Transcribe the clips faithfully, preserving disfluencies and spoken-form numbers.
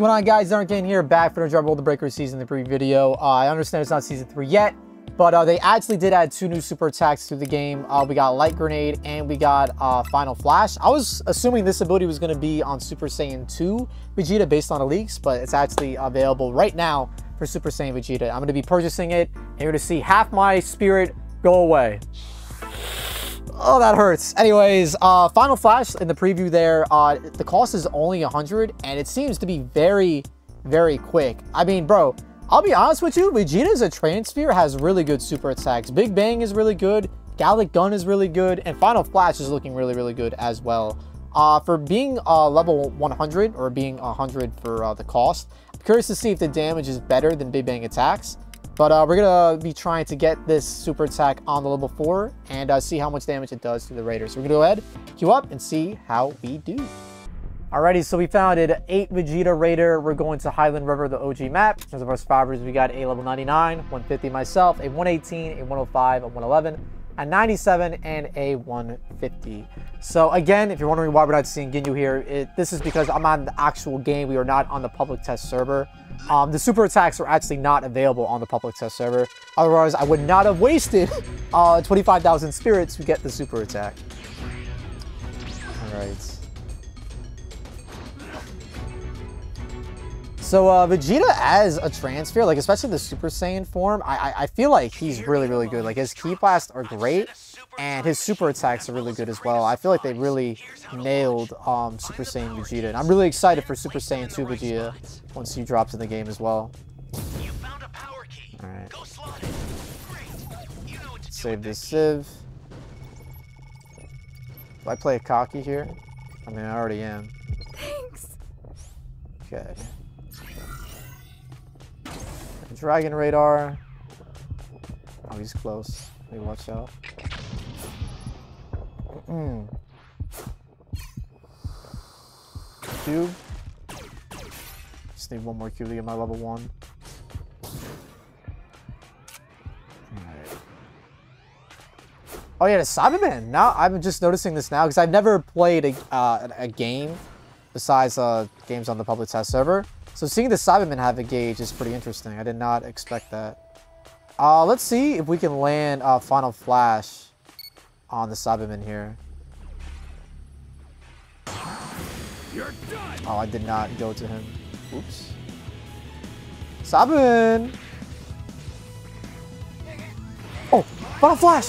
What's going on, guys? Ironcane here, back for the Dragon Ball The Breakers Season three video. Uh, I understand it's not Season three yet, but uh, they actually did add two new super attacks to the game. Uh, we got Light Grenade and we got uh, Final Flash. I was assuming this ability was going to be on Super Saiyan two Vegeta based on the leaks, but it's actually available right now for Super Saiyan Vegeta. I'm going to be purchasing it, and you're going to see half my spirit go away. Oh, that hurts. Anyways, uh, Final Flash in the preview there, uh, the cost is only one hundred, and it seems to be very, very quick. I mean, bro, I'll be honest with you, Vegeta's a Transphere has really good super attacks. Big Bang is really good, Gallic Gun is really good, and Final Flash is looking really, really good as well. Uh, for being uh, level one hundred, or being one hundred for uh, the cost, I'm curious to see if the damage is better than Big Bang attacks. But uh, we're going to be trying to get this super attack on the level four and uh, see how much damage it does to the Raiders. So we're going to go ahead, queue up, and see how we do. Alrighty, so we found an eight Vegeta Raider. We're going to Highland River, the O G map. In terms of our survivors, we got a level ninety-nine, one fifty myself, a one eighteen, a one oh five, a one eleven, a ninety-seven, and a one fifty. So again, if you're wondering why we're not seeing Ginyu here, it, this is because I'm on the actual game. We are not on the public test server. Um, the super attacks are actually not available on the public test server. Otherwise, I would not have wasted uh, twenty-five thousand spirits to get the super attack. All right. So uh, Vegeta as a Transphere, like especially the Super Saiyan form, I, I I feel like he's really, really good. Like his ki blasts are great, and his super attacks are really good as well. I feel like they really nailed um, Super Saiyan Vegeta, and I'm really excited for Super Saiyan two Vegeta once he drops in the game as well. All right. Save this Civ. Do I play a cocky here? I mean, I already am. Thanks. Okay. Dragon Radar. Oh, he's close. Let me watch out. Mm-mm. Cube. Just need one more cube to get my level one. Alright. Oh yeah, the Saibamen. Now I'm just noticing this now because I've never played a, uh, a game besides uh, games on the public test server. So seeing the Saibamen have a gauge is pretty interesting. I did not expect that. Uh, let's see if we can land uh, Final Flash on the Saibamen here. You're done. Oh, I did not go to him. Oops. Saibamen! Oh, Final Flash!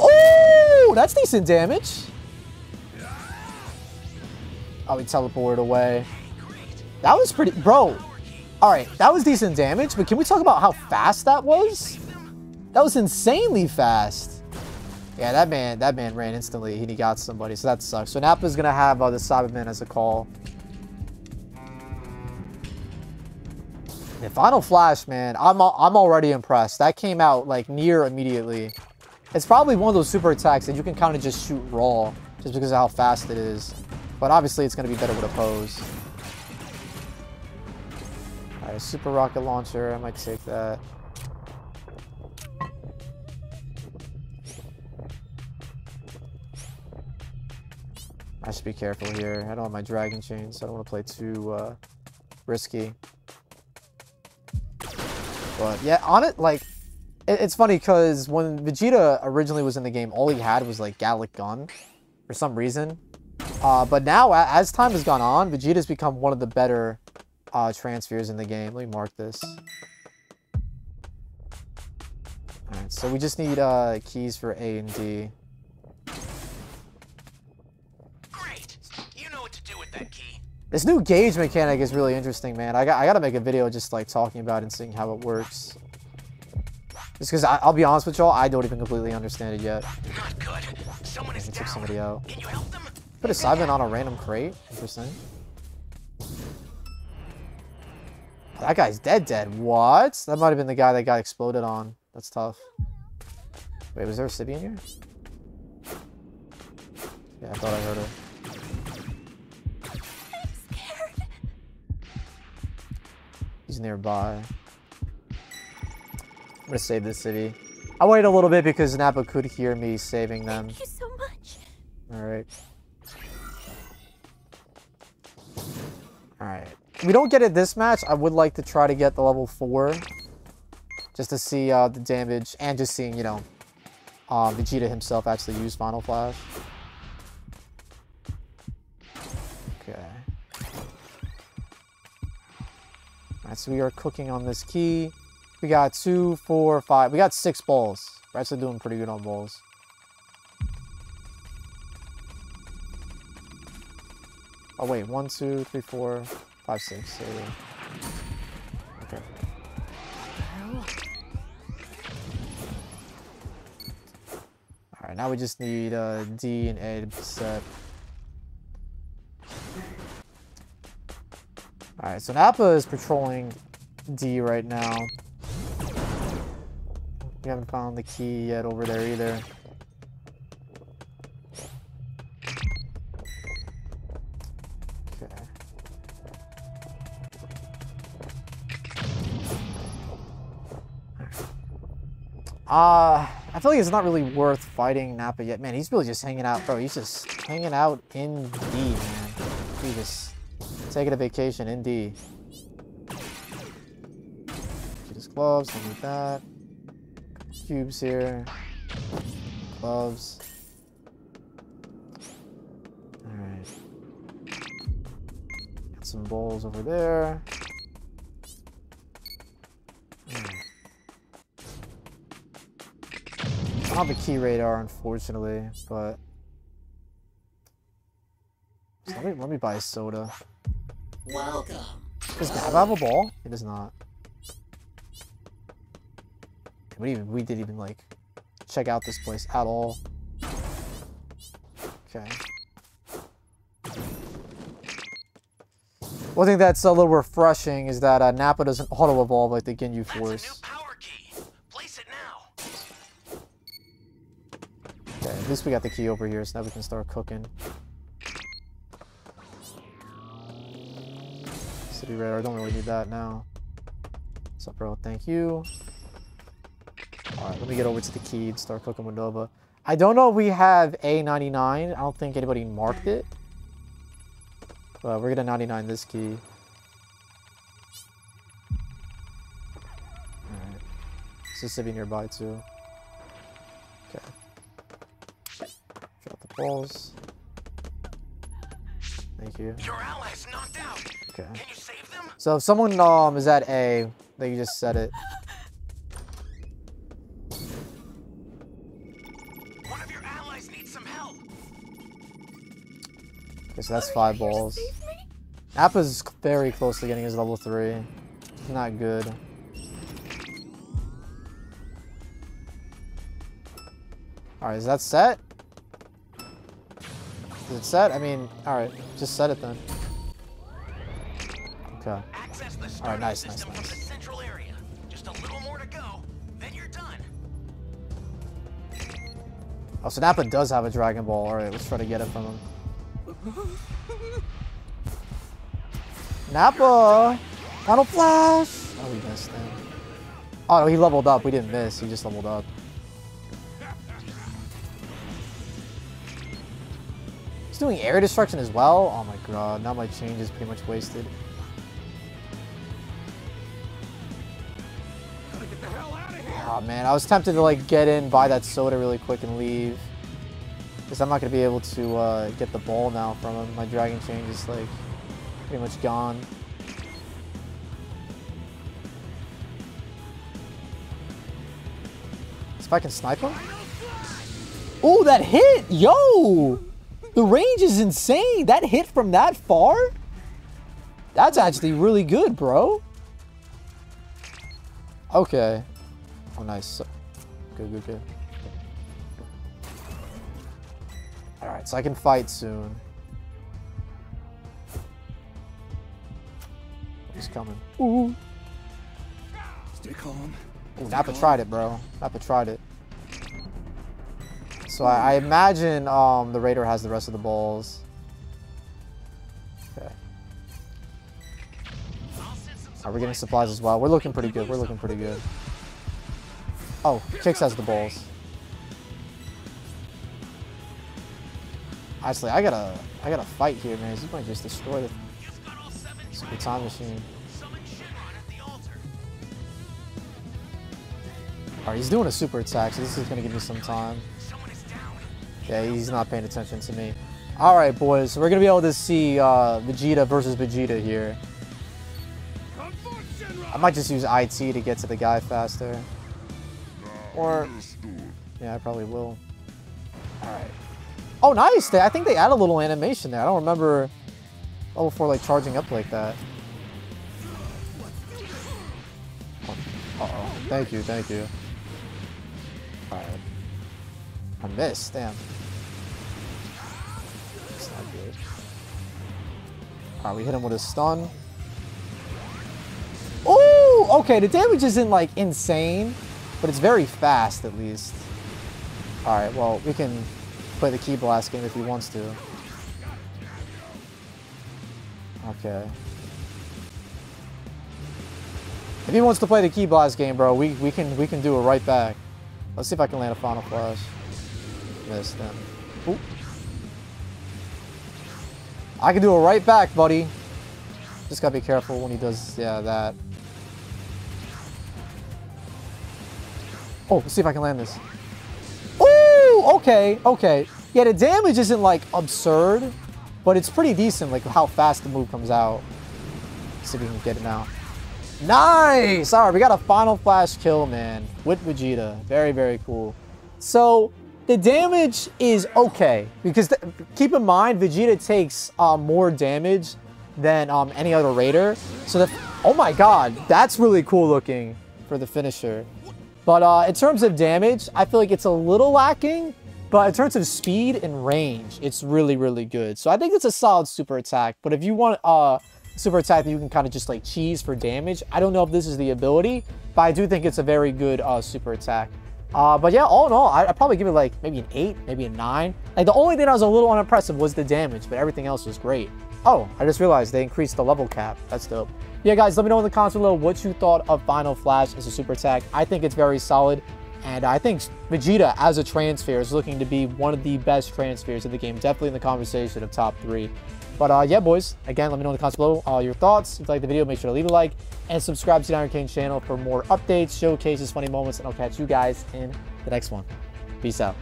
Oh, that's decent damage. Oh, he teleported away. That was pretty, bro. All right, that was decent damage, but can we talk about how fast that was? That was insanely fast. Yeah, that man, that man ran instantly and he got somebody, so that sucks. So Nappa's gonna have uh, the Saibamen as a call. The Final Flash, man, I'm I'm already impressed. That came out like near immediately. It's probably one of those super attacks that you can kind of just shoot raw, just because of how fast it is. But obviously, it's gonna be better with a pose. A super rocket launcher, I might take that. I should be careful here. I don't have my dragon chain, so I don't want to play too uh, risky. But yeah, on it, like, it, it's funny because when Vegeta originally was in the game, all he had was like Gallic Gun for some reason. Uh, but now, as time has gone on, Vegeta's become one of the better Uh, transfers in the game. Let me mark this. Alright, so we just need uh, keys for A and D. Great. You know what to do with that key. This new gauge mechanic is really interesting, man. I got I gotta make a video just like talking about it and seeing how it works. Just because I'll be honest with y'all, I don't even completely understand it yet. Not good. Someone is down. Took somebody out. Can you help them? Put a Saibamen on a random crate. Interesting. That guy's dead dead. What? That might have been the guy that got exploded on. That's tough. Wait, was there a city in here? Yeah, I thought I heard her. I'm scared. He's nearby. I'm gonna save this city. I waited a little bit because Nappa could hear me saving them. Thank you so much. Alright. Alright. we don't get it this match, I would like to try to get the level four. Just to see uh, the damage and just seeing, you know, uh, Vegeta himself actually use Final Flash. Okay. Alright, so we are cooking on this key. We got two, four, five. We got six balls. We're actually doing pretty good on balls. Oh, wait. One, two, three, four, five, six, eight. Okay. Alright, now we just need uh, D and A to be set. Alright, so Nappa is patrolling D right now. We haven't found the key yet over there either. Okay. Uh, I feel like it's not really worth fighting Nappa yet. Man, he's really just hanging out, bro. He's just hanging out in D, man. He's just taking a vacation in D. Get his gloves, don't need that. Cubes here. Gloves. Alright. Got some bowls over there. Mm. I don't have a key radar, unfortunately, but so let me let me buy a soda. Welcome. Does Nappa have a ball? It does not. We, even, we didn't even, like, check out this place at all. Okay. One thing that's a little refreshing is that uh, Nappa doesn't auto-evolve like the Ginyu Force. That's a new power key. Place it now. Okay, at least we got the key over here, so now we can start cooking. City radar, I don't really need that now. What's up, bro? Thank you. Alright, let me get over to the key and start cooking with Nova. I don't know if we have A ninety-nine. I don't think anybody marked it. But we're gonna ninety-nine this key. Alright. Mississippi nearby too. Okay. Drop the balls. Thank you. Your allies knocked out. Okay. Can you save them? So if someone um is at A, they just set it. So that's five balls. Nappa's very close to getting his level three. Not good. Alright, is that set? Is it set? I mean, alright, just set it then. Okay. Alright, nice, nice, nice. Oh, so Nappa does have a Dragon Ball. Alright, let's try to get it from him. Nappa! Final Flash! Oh, we missed him. Oh, no, he leveled up. We didn't miss. He just leveled up. He's doing air destruction as well? Oh my god. Now my change is pretty much wasted. Oh man, I was tempted to like get in, buy that soda really quick and leave. Because I'm not going to be able to uh, get the ball now from him. My Dragon Change is like pretty much gone. So if I can snipe him? Oh, that hit! Yo! The range is insane! That hit from that far? That's actually really good, bro. Okay. Oh, nice. Good, good, good. Alright, so I can fight soon. He's coming. Ooh. Stay calm. Ooh, Nappa tried it, bro. Nappa tried it. So I, I imagine um, the Raider has the rest of the balls. Okay. Alright, we're getting supplies as well. We're looking pretty good. We're looking pretty good. Oh, Kix has the balls. Actually, I gotta, I gotta fight here, man. This might just destroy the It's the time machine. Alright, he's doing a super attack, so this is gonna give me some time. Yeah, he's not paying attention to me. Alright, boys, so we're gonna be able to see uh, Vegeta versus Vegeta here. I might just use I T to get to the guy faster. Or, yeah, I probably will. Alright. Oh, nice! They, I think they add a little animation there. I don't remember level four like charging up like that. Oh, uh-oh. Thank you, thank you. Alright. I missed, damn. That's not good. Alright, we hit him with a stun. Ooh! Okay, the damage isn't like insane, but it's very fast at least. Alright, well, we can play the Key Blast game if he wants to. Okay. If he wants to play the Key Blast game, bro, we, we can we can do it right back. Let's see if I can land a Final Flash. Missed him. Ooh. I can do it right back, buddy. Just gotta be careful when he does, yeah, that. Oh, let's see if I can land this. Ooh, okay, okay. Yeah, the damage isn't, like, absurd, but it's pretty decent, like, how fast the move comes out. Let's see if we can get it now. Nice! All right, we got a Final Flash kill, man, with Vegeta. Very, very cool. So, the damage is okay, because th keep in mind, Vegeta takes uh, more damage than um, any other raider. So, the oh my god, that's really cool looking for the finisher. But uh, in terms of damage, I feel like it's a little lacking, but in terms of speed and range, it's really, really good. So, I think it's a solid super attack, but if you want... Uh, super attack that you can kind of just like cheese for damage. I don't know if this is the ability, but I do think it's a very good uh, super attack. Uh, but yeah, all in all, I'd probably give it like maybe an eight, maybe a nine. Like the only thing that was a little unimpressive was the damage, but everything else was great. Oh, I just realized they increased the level cap. That's dope. Yeah, guys, let me know in the comments below what you thought of Final Flash as a super attack. I think it's very solid. And I think Vegeta as a Transphere is looking to be one of the best Transpheres in the game. Definitely in the conversation of top three. But uh, yeah, boys, again, let me know in the comments below uh, your thoughts. If you like the video, make sure to leave a like and subscribe to the Ironcane channel for more updates, showcases, funny moments, and I'll catch you guys in the next one. Peace out.